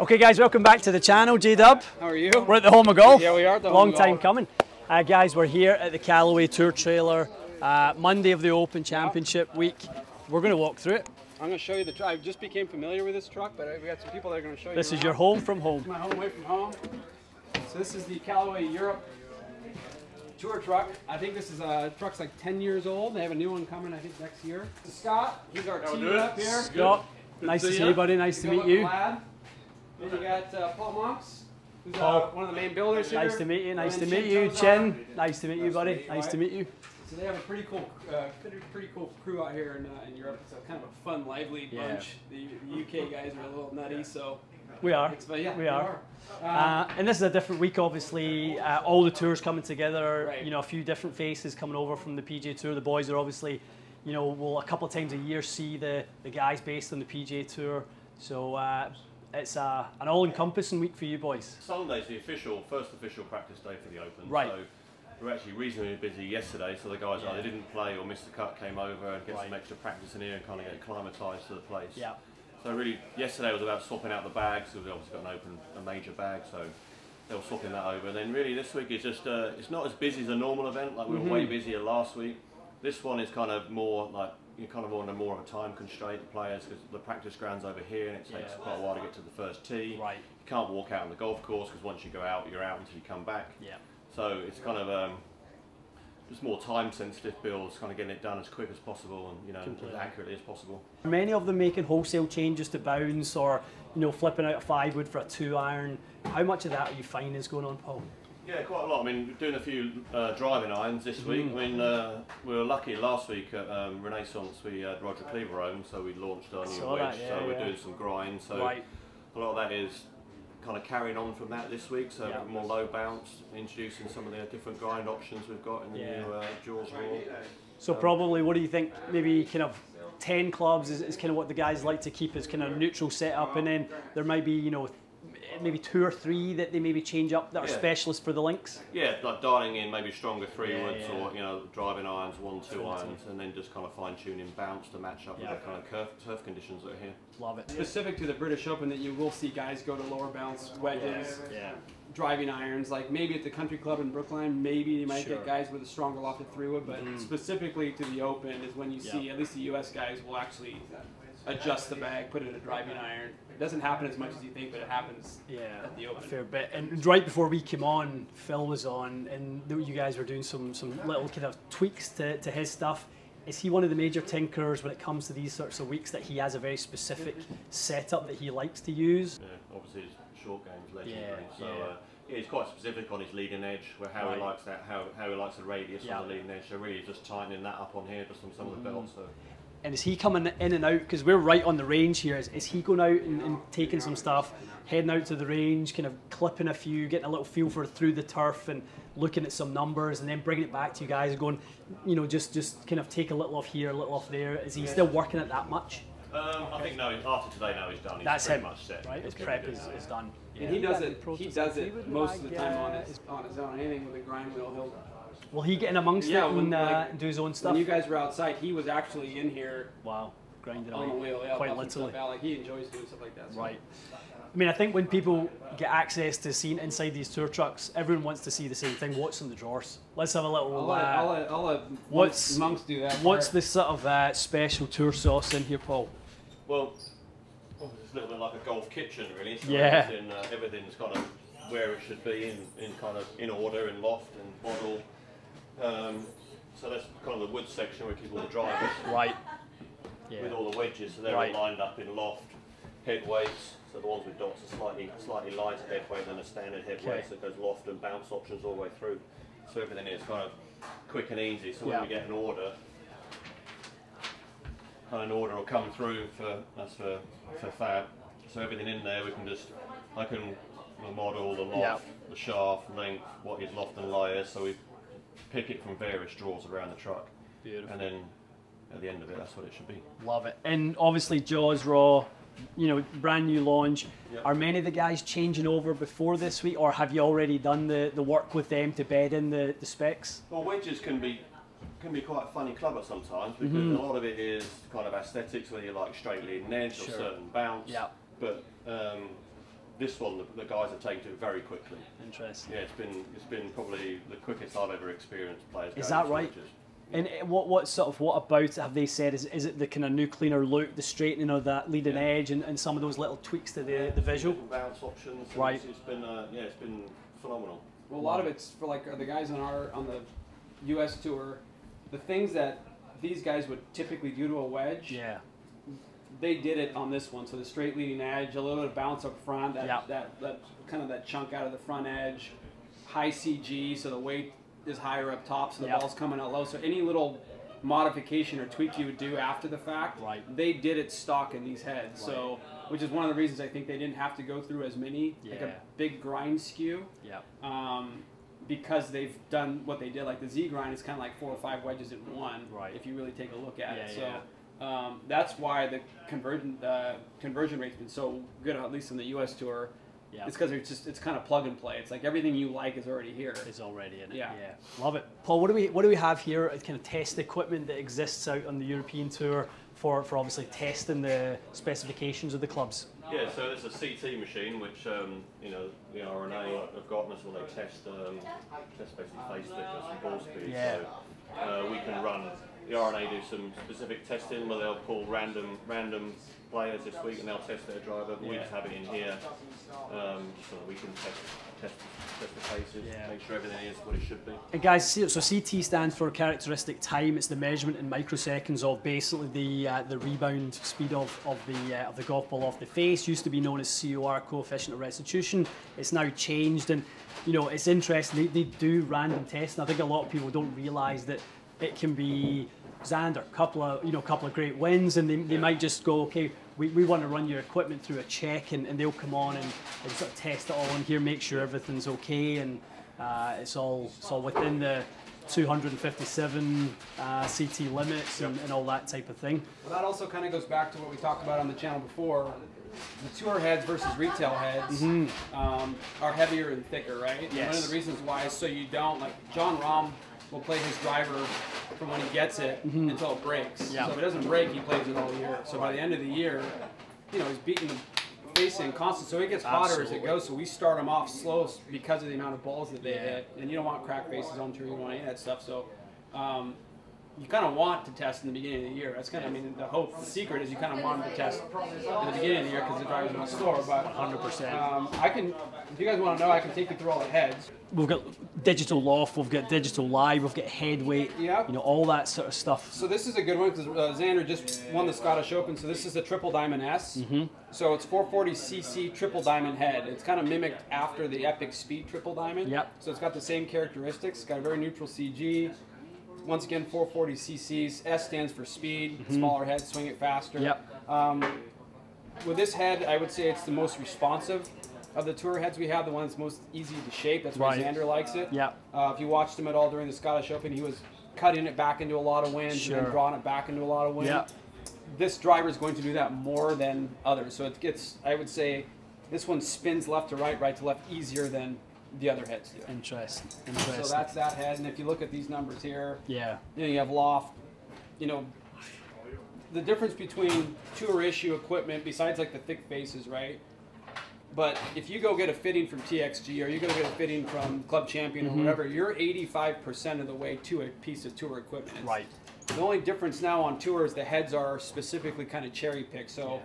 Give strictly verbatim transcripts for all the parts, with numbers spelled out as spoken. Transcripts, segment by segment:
Okay guys, welcome back to the channel, J-Dub. How are you? We're at the home of golf. Yeah, we are at the home of golf. Long time coming. Uh, guys, we're here at the Callaway Tour trailer, uh, Monday of the Open Championship week. We're going to walk through it. I'm going to show you the truck. I just became familiar with this truck, but we got some people that are going to show you. This is your home from home. My home away from home. So this is the Callaway Europe Tour truck. I think this is a truck's like ten years old. They have a new one coming, I think, next year. Scott, he's our team up here. Scott, nice to see you, buddy. Nice to meet you. Then you got uh, Paul Monks, who's uh, one of the main builders here. Nice to meet you, nice to meet you, Chen. Nice to meet you, buddy. Nice to meet you. So they have a pretty cool, uh, pretty, pretty cool crew out here in, uh, in Europe. It's a kind of a fun, lively bunch. Yeah. The, the U K guys are a little nutty, so we are. But yeah, we are. are. Uh, and this is a different week, obviously. Uh, all the tours coming together. Right. You know, a few different faces coming over from the P G A Tour. The boys are obviously, you know, will a couple of times a year see the the guys based on the P G A Tour. So. Uh, It's uh, an all-encompassing week for you boys. Sunday's the official, first official practice day for the Open. Right. So we were actually reasonably busy yesterday, so the guys yeah. either didn't play or missed the cut, came over and get right. some extra practice in here and kind of get acclimatised to the place. Yeah. So really, yesterday was about swapping out the bags. So we've obviously got an Open, a major bag, so they were swapping that over. And then really this week is just, uh, it's not as busy as a normal event. Like we were mm-hmm. way busier last week. This one is kind of more like, you're kind of on a more of a time constraint, the players, because the practice ground's over here and it takes yeah. quite a while to get to the first tee. Right. You can't walk out on the golf course because once you go out, you're out until you come back. Yeah. So it's kind of um, just more time-sensitive builds, kind of getting it done as quick as possible and you know Completely. as accurately as possible. Are many of them making wholesale changes to bounce or you know flipping out a five wood for a two iron? How much of that are you finding is going on, Paul? Yeah, quite a lot. I mean, we're doing a few uh, driving irons this week. I mean, uh, we were lucky last week at um, Renaissance, we had Roger Cleveland, so we launched our new wedge, that, yeah, so we're yeah. doing some grind. So right. a lot of that is kind of carrying on from that this week, so yeah. more low bounce, introducing some of the different grind options we've got in the yeah. new uh, Jaws Raw. So um, probably, what do you think, maybe kind of ten clubs is, is kind of what the guys like to keep as kind of neutral setup, and then there might be, you know, maybe two or three that they maybe change up that yeah. are specialists for the links? Yeah, like dialing in maybe stronger three yeah, woods yeah. or, you know, driving irons, one, two Seventeen. irons, and then just kind of fine-tuning bounce to match up yeah. with the kind of curve, turf conditions that are here. Love it. Specific to the British Open that you will see guys go to lower bounce wedges, yeah. Yeah. driving irons, like maybe at the Country Club in Brookline, maybe you might sure. get guys with a stronger lofted three wood, but mm. specifically to the Open is when you yeah. see, at least the U S guys will actually adjust the bag, put it in a driving iron. It doesn't happen as much as you think, but it happens yeah, at the Open. A fair bit. And right before we came on, Phil was on, and you guys were doing some, some little kind of tweaks to, to his stuff. Is he one of the major tinkerers when it comes to these sorts of weeks, that he has a very specific setup that he likes to use? Yeah, obviously his short game's legendary. Yeah, so yeah. Uh, yeah, he's quite specific on his leading edge, where how right. he likes that, how, how he likes the radius yeah. on the leading edge. So really just tightening that up on here, just on some mm. of the belts. So. And is he coming in and out, because we're right on the range here, is, is he going out and, and taking some stuff, heading out to the range, kind of clipping a few, getting a little feel for it through the turf and looking at some numbers and then bringing it back to you guys and going, you know, just, just kind of take a little off here, a little off there. Is he yeah. still working at that much? Um, I think no, after today now he's done, he's That's pretty him, much set. Right? His prep is, is done. Yeah. And he does it, he does it most of the time on his, on his own, anything with a grind wheel, he'll Will he get in amongst yeah, it and uh, like, do his own stuff? When you guys were outside, he was actually in here. Wow, grinding on the wheel, yeah, quite literally. Out, like, he enjoys doing stuff like that. So. Right. I mean, I think when people get access to seeing inside these tour trucks, everyone wants to see the same thing. What's in the drawers? Let's have a little. I'll let, uh, I'll let, I'll let what's monks do that. What's the sort of uh, special tour sauce in here, Paul? Well, well, it's a little bit like a golf kitchen, really. So yeah. Everything, uh, everything's kind of where it should be in, in kind of in order, in loft and bottle. Um, so that's kind of the wood section where we keep all the drivers. Right. Yeah. With all the wedges, so they're right. all lined up in loft. Head weights, so the ones with dots are slightly slightly lighter head weight than a standard head okay. weight, so it goes loft and bounce options all the way through. So everything is kind of quick and easy, so yeah. when we get an order, kind of an order will come through for, that's for, for fab. So everything in there we can just, I can the model, the loft, yeah. the shaft, length, what is loft and lie is, so we pick it from various drawers around the truck. Beautiful. And then at the end of it, that's what it should be. Love it. And obviously Jaws Raw, you know, brand new launch. Yep. Are many of the guys changing over before this week, or have you already done the, the work with them to bed in the, the specs? Well, wedges can be can be quite a funny clubber sometimes, because mm-hmm. a lot of it is kind of aesthetics, where you like straight leading edge sure. or certain bounce. Yep. But um, this one the, the guys have taken to very quickly. Interesting. Yeah, it's been it's been probably the quickest I've ever experienced players. Is that right? Stages. And what what sort of what about have they said? Is is it the kind of new cleaner look, the straightening of that leading yeah. edge, and, and some of those little tweaks to the the visual bounce options? Right. It's, it's been uh, yeah, it's been phenomenal. Well, a lot of it's for like the guys on our on the U S tour, the things that these guys would typically do to a wedge. Yeah. They did it on this one. So the straight leading edge, a little bit of bounce up front, that yep. that that kind of that chunk out of the front edge, high C G, so the weight is higher up top, so the yep. ball's coming out low. So any little modification or tweak you would do after the fact, right. they did it stock in these heads. Right. So, which is one of the reasons I think they didn't have to go through as many, yeah. like a big grind skew, yep. um, because they've done what they did. Like the Z grind is kind of like four or five wedges in one, right. if you really take a look at yeah, it. So yeah. um, that's why the conversion uh, conversion rate's been so good, at least in the U S tour. Yeah. It's because it's just it's kind of plug and play. It's like everything you like is already here. It's already in it. Yeah. yeah. Love it. Paul, what do we what do we have here? Kind of test equipment that exists out on the European tour for for obviously testing the specifications of the clubs. Yeah. So there's a C T machine which um, you know the R N A have got, and that's where they test um, test basically face thickness and ball speed. Yeah. So uh, we can run the R N A do some specific testing where they'll pull random random. players this week, and they'll test their driver, but yeah. we just have it in here um, so that we can test, test, test the faces, yeah. make sure everything is what it should be. And guys, so C T stands for characteristic time. It's the measurement in microseconds of basically the uh, the rebound speed of of the uh, of the golf ball off the face. Used to be known as C O R, coefficient of restitution. It's now changed, and you know it's interesting. They, they do random tests, and I think a lot of people don't realise that it can be. Xander, couple of you know, couple of great wins, and they, they yeah. might just go, okay, we, we want to run your equipment through a check, and, and they'll come on and, and sort of test it all in here, make sure everything's okay, and uh, it's all it's all within the two hundred fifty-seven uh, C T limits and, yep. and all that type of thing. Well, that also kind of goes back to what we talked about on the channel before. The tour heads versus retail heads mm-hmm. um, are heavier and thicker, right? Yes. And one of the reasons why is so you don't like John Rahm. Will play his driver from when he gets it mm-hmm. until it breaks. Yeah. So if it doesn't break, he plays it all year. So by the end of the year, you know, he's beating the facing constant. So he gets hotter as it goes. So we start him off slow because of the amount of balls that they yeah. hit. And you don't want crack faces on tour. You don't want any of that stuff. So um, you kind of want to test in the beginning of the year. That's kind of, I mean, the hope, the secret is you kind of want to test in the beginning of the year because the driver's not store. But one hundred percent. Um, I can, if you guys want to know, I can take you through all the heads. We've got digital loft, we've got digital live, we've got head weight, yep. you know, all that sort of stuff. So this is a good one because uh, Xander just won the Scottish Open. So this is the Triple Diamond S. Mm-hmm. So it's four forty C C Triple Diamond head. It's kind of mimicked after the Epic Speed Triple Diamond. Yep. So it's got the same characteristics. It's got a very neutral C G. Once again, four forty C Cs. S stands for speed. Mm-hmm. Smaller head, swing it faster. Yep. Um, with this head, I would say it's the most responsive. Of the tour heads we have, the one that's most easy to shape. That's why right. Xander likes it. Yeah. Uh, if you watched him at all during the Scottish Open, he was cutting it back into a lot of wins sure. and then drawing it back into a lot of wins. Yep. This driver is going to do that more than others. So it gets, I would say, this one spins left to right, right to left easier than the other heads do. Interesting. Interesting. So that's that head. And if you look at these numbers here, yeah. you know, you have loft, you know, the difference between tour issue equipment, besides like the thick faces, right? But if you go get a fitting from T X G or you go get a fitting from Club Champion mm-hmm. or whatever, you're eighty-five percent of the way to a piece of tour equipment. It's, right. The only difference now on tour is the heads are specifically kind of cherry picked. So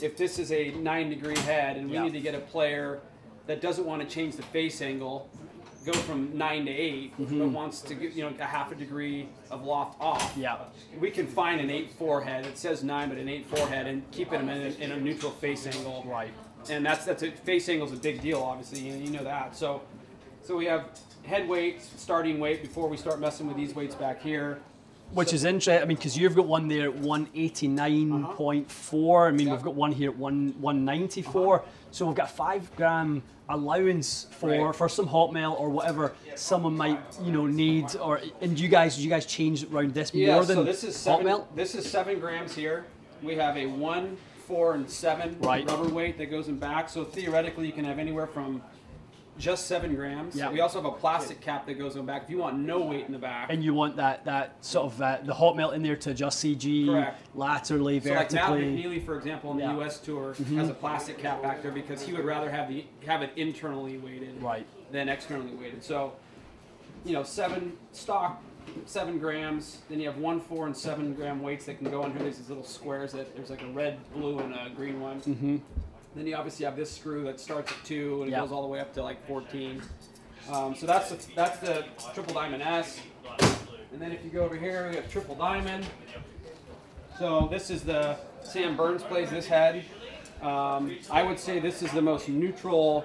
yeah. if this is a nine degree head and we yeah. need to get a player that doesn't want to change the face angle, go from nine to eight, mm-hmm. but wants to get, you know, a half a degree of loft off. Yeah. We can find an eight four head. It says nine, but an eight four head and keeping them in, in a neutral face angle. Right. And that's that's a, face angle's a big deal, obviously, and you know that. So, so we have head weight, starting weight before we start messing with these weights back here. Which so, is interesting. I mean, because you've got one there at one eighty-nine point four. I mean, yeah. we've got one here at one ninety-four. Uh-huh. So we've got five gram allowance for right. for some hot melt or whatever someone might you know need. Or and you guys, you guys change around this yeah, more so than this is seven, hot melt. This is seven grams here. We have a one. four and seven right. rubber weight that goes in back. So theoretically you can have anywhere from just seven grams. Yeah. We also have a plastic cap that goes on back if you want no weight in the back. And you want that that sort of uh, the hot melt in there to adjust C G. Correct. Laterally, vertically. So like Matt McNeely, for example, on the yeah. U S Tour, mm-hmm. has a plastic cap back there because he would rather have the have it internally weighted right. than externally weighted. So, you know, seven stock, seven grams. Then you have one, four, and seven gram weights that can go in here. There's these little squares that there's like a red, blue, and a green one. Mm-hmm. Then you obviously have this screw that starts at two and it yep. goes all the way up to like fourteen. Um, so that's the, that's the Triple Diamond S. And then if you go over here, we have Triple Diamond. So this is the Sam Burns plays this head. Um, I would say this is the most neutral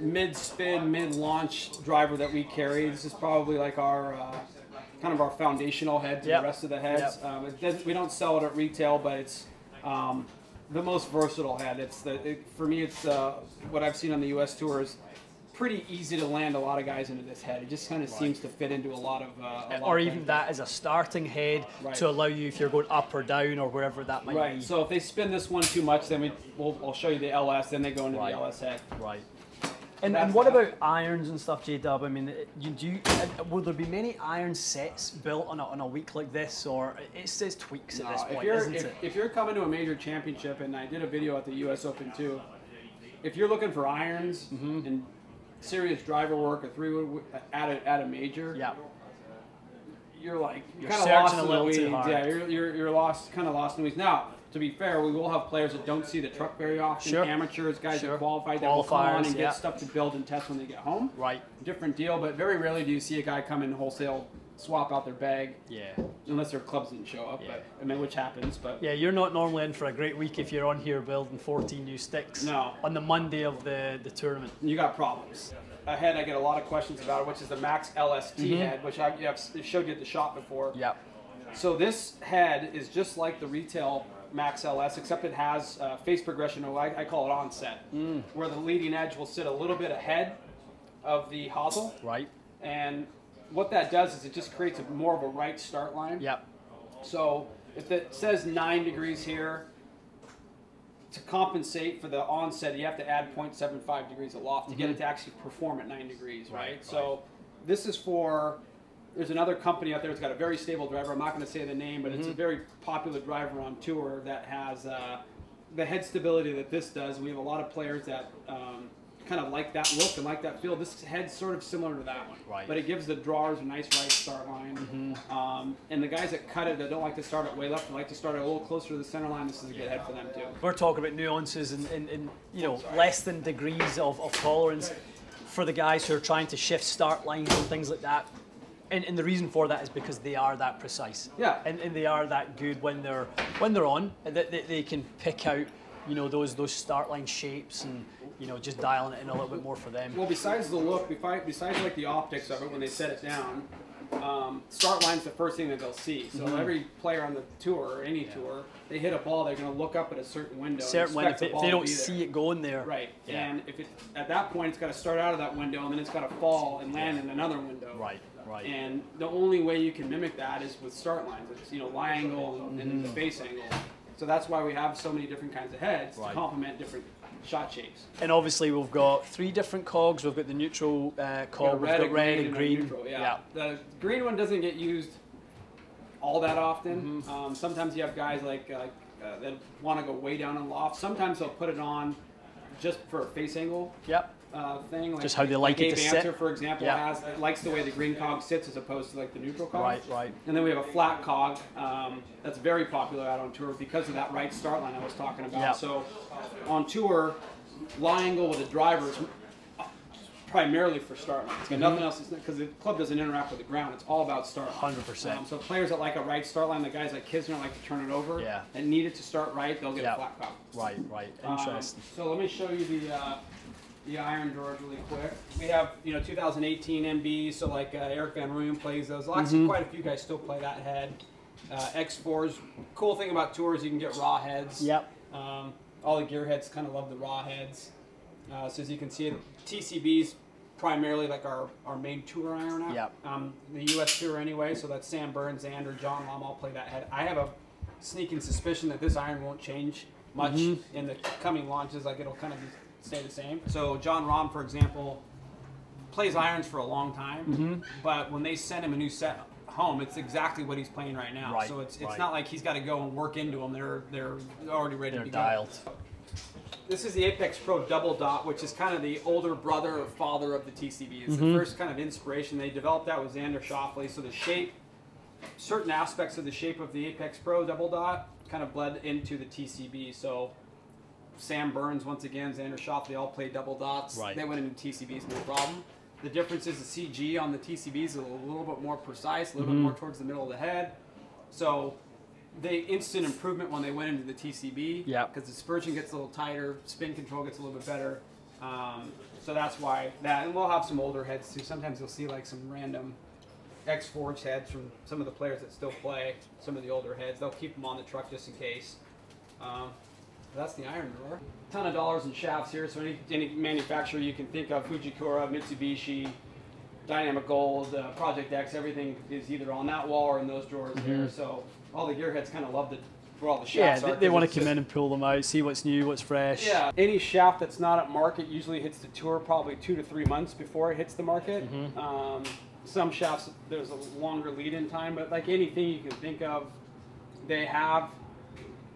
mid-spin, mid-launch driver that we carry. This is probably like our uh, kind of our foundational head to yep. the rest of the heads. Yep. Um, it we don't sell it at retail, but it's um, the most versatile head. It's the it, for me. It's uh, what I've seen on the U S Tour is pretty easy to land a lot of guys into this head. It just kind of right. seems to fit into a lot of. Uh, a lot or of even things. That as a starting head right. to allow you if you're going up or down or wherever that might right. be. So if they spin this one too much, then we we'll, I'll show you the L S. Then they go into right. the L S head. Right. And, and what about irons and stuff, J-Dub? I mean, you do. Would there be many iron sets built on a, on a week like this, or it says tweaks at no, this point, if you're, isn't if, it? If you're coming to a major championship, and I did a video at the U S Open too, if you're looking for irons mm-hmm. and serious driver work, a three-wood at a at a major, yeah, you're like you're, you're kind of lost in the weeds. Yeah, you're you're, you're lost, kind of lost in the weeds now. To be fair, we will have players that don't see the truck very often, sure. amateurs, guys sure. that qualified, that will come on and yeah. get stuff to build and test when they get home. Right. Different deal, but very rarely do you see a guy come in wholesale, swap out their bag. Yeah. Unless their clubs didn't show up, yeah. but I mean, which happens. But yeah, you're not normally in for a great week if you're on here building fourteen new sticks. No. On the Monday of the, the tournament. You got problems. A head I get a lot of questions about, it, which is the Max L S T mm-hmm. head, which I have showed you at the shop before. Yeah. So this head is just like the retail Max L S, except it has uh, face progression, or I, I call it onset, mm. where the leading edge will sit a little bit ahead of the hosel. Right. And what that does is it just creates a, more of a right start line. Yep. So if it says nine degrees here, to compensate for the onset, you have to add zero point seven five degrees aloft to mm-hmm. get it to actually perform at nine degrees, right? right? So this is for... There's another company out there that's got a very stable driver. I'm not going to say the name, but mm-hmm. it's a very popular driver on tour that has uh, the head stability that this does. We have a lot of players that um, kind of like that look and like that feel. This head's sort of similar to that one, right. but it gives the drawers a nice right start line. Mm-hmm. um, and the guys that cut it that don't like to start it way left, they like to start it a little closer to the center line. This is a good yeah. head for them too. We're talking about nuances and, and, and you know less than degrees of, of tolerance for the guys who are trying to shift start lines and things like that. And, and the reason for that is because they are that precise. Yeah. And, and they are that good when they're when they're on. That they, they can pick out, you know, those those start line shapes and you know just dialing it in a little bit more for them. Well, besides the look, besides like the optics of it when they set it down, um, start line's the first thing that they'll see. So mm-hmm. every player on the tour, or any yeah. tour, they hit a ball, they're going to look up at a certain window. Certain window. If they, the if they don't see it going there. Right. Yeah. And if it at that point it's got to start out of that window and then it's got to fall and land yeah. in another window. Right. Right. And the only way you can mimic that is with start lines, which is, you know, lie angle and mm-hmm. the face angle. So that's why we have so many different kinds of heads right. to complement different shot shapes. And obviously we've got three different cogs. We've got the neutral uh, cog, we've got red, red and green. And neutral, yeah. yeah. The green one doesn't get used all that often. Mm-hmm. um, sometimes you have guys like, uh, uh, that want to go way down in loft. Sometimes they'll put it on just for a face angle. Yep. Uh, thing. Like just how they like, like it to Banter, sit. For example, yeah. has, it likes the way the green cog sits as opposed to like the neutral cog. Right, right. And then we have a flat cog um, that's very popular out on tour because of that right start line I was talking about. Yeah. So on tour, lie angle with the driver is primarily for start line. It's got mm-hmm. nothing else because the club doesn't interact with the ground. It's all about start line. one hundred percent. Um, so players that like a right start line, the guys like Kisner like to turn it over yeah. and need it to start right, they'll get yeah. a flat cog. Right, right. Interesting. Um, so let me show you the... Uh, the iron drawers really quick. We have, you know, two thousand eighteen M B, so like uh, Eric Van Rooyen plays those. Lots mm-hmm. of quite a few guys still play that head. Uh, X Forge. Cool thing about tours, you can get raw heads. Yep. Um, all the gearheads kind of love the raw heads. Uh, so as you can see, T C B's primarily like our, our main tour iron out. Yep. Um, the U S Tour anyway, so that's Sam Burns, Xander, John Rahm all play that head. I have a sneaking suspicion that this iron won't change much mm-hmm. in the coming launches. Like it'll kind of be stay the same. So John Rahm, for example, plays irons for a long time, mm-hmm. but when they send him a new set home, it's exactly what he's playing right now. Right, so it's it's right. not like he's got to go and work into them. They're they're already ready they're to be dialed. Going. This is the Apex Pro Double Dot, which is kind of the older brother or father of the T C B. It's mm-hmm. the first kind of inspiration. They developed that with Xander Schauffele. So the shape, certain aspects of the shape of the Apex Pro Double Dot kind of bled into the T C B. So Sam Burns, once again, Xander Schauffele, they all play double dots. Right. They went into T C Bs, no problem. The difference is the C G on the T C Bs is a little bit more precise, a little mm-hmm. bit more towards the middle of the head. So they instant improvement when they went into the T C B. Yeah. Because dispersion gets a little tighter, spin control gets a little bit better. Um, so that's why that. And we'll have some older heads too. Sometimes you'll see like some random X Forge heads from some of the players that still play, some of the older heads. They'll keep them on the truck just in case. Um, That's the iron drawer. Ton of dollars in shafts here, so any, any manufacturer you can think of, Fujikura, Mitsubishi, Dynamic Gold, uh, Project X, everything is either on that wall or in those drawers mm-hmm. there. So all the gearheads kind of love the, where all the shafts yeah, are. Yeah, they, they want to come in and pull them out, see what's new, what's fresh. Yeah, any shaft that's not at market usually hits the tour probably two to three months before it hits the market. Mm-hmm. um, some shafts, there's a longer lead-in time, but like anything you can think of, they have.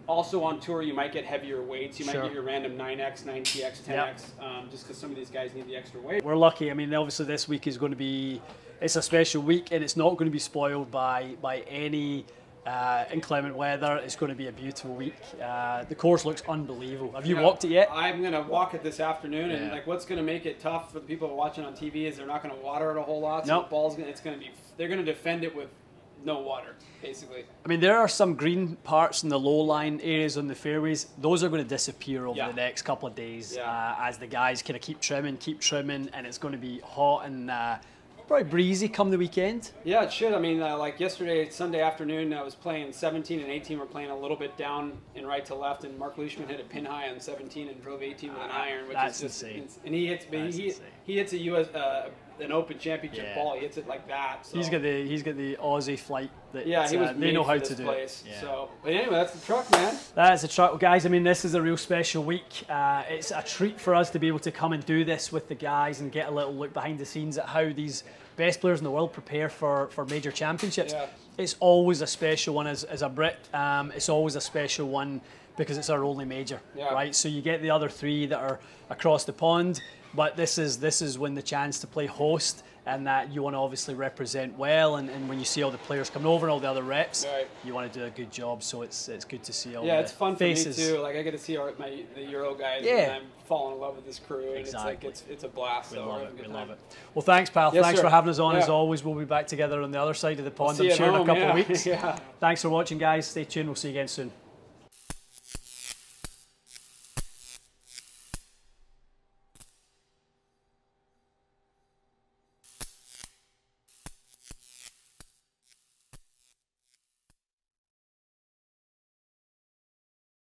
Also on tour, you might get heavier weights. You might sure. get your random nine X, nine T X, ten X, yep. um, just because some of these guys need the extra weight. We're lucky. I mean, obviously this week is going to be, it's a special week, and it's not going to be spoiled by, by any uh, inclement weather. It's going to be a beautiful week. Uh, the course looks unbelievable. Have you yeah, walked it yet? I'm going to walk it this afternoon, yeah. and like, what's going to make it tough for the people watching on T V is they're not going to water it a whole lot. So nope. the ball's gonna, it's going to be, they're going to defend it with no water, basically. I mean, there are some green parts in the low-lying areas on the fairways. Those are going to disappear over yeah. the next couple of days yeah. uh, as the guys kind of keep trimming, keep trimming, and it's going to be hot and uh, probably breezy come the weekend. Yeah, it should. I mean, uh, like yesterday, Sunday afternoon, I was playing seventeen and eighteen. We're playing a little bit down and right to left, and Mark Leishman hit a pin high on seventeen and drove eighteen with an iron, which that's is just insane. Ins and he hits, he, he hits a U S. Uh, an Open Championship yeah. ball, he hits it like that. So. He's got the he's got the Aussie flight that yeah, he was uh, they know how to do place. It. Yeah. So, but anyway, that's the truck, man. That's the truck, well, guys. I mean, this is a real special week. Uh, it's a treat for us to be able to come and do this with the guys and get a little look behind the scenes at how these best players in the world prepare for for major championships. Yeah. It's always a special one as as a Brit. Um, it's always a special one because it's our only major, yeah. right? So you get the other three that are across the pond. But this is this is when the chance to play host, and that you want to obviously represent well, and, and when you see all the players coming over and all the other reps, right. you want to do a good job. So it's it's good to see all yeah, the it's fun faces. For me too. Like I get to see our, my the Euro guys, yeah. and I'm falling in love with this crew, and exactly. it's like it's it's a blast. We so love it. We time. love it. Well, thanks, pal. Yes, thanks sir. for having us on yeah. as always. We'll be back together on the other side of the pond, we'll I'm sure, in home. a couple yeah. of weeks. yeah. Thanks for watching, guys. Stay tuned. We'll see you again soon.